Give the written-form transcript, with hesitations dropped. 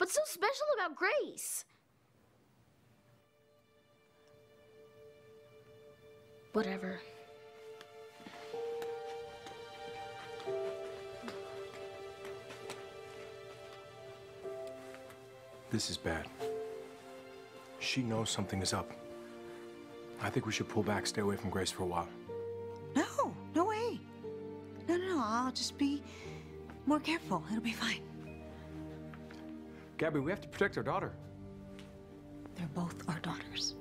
What's so special about Grace? Whatever. This is bad. She knows something is up. I think we should pull back, stay away from Grace for a while. No, no way. No, I'll just be more careful. It'll be fine. Gabby, we have to protect our daughter. They're both our daughters.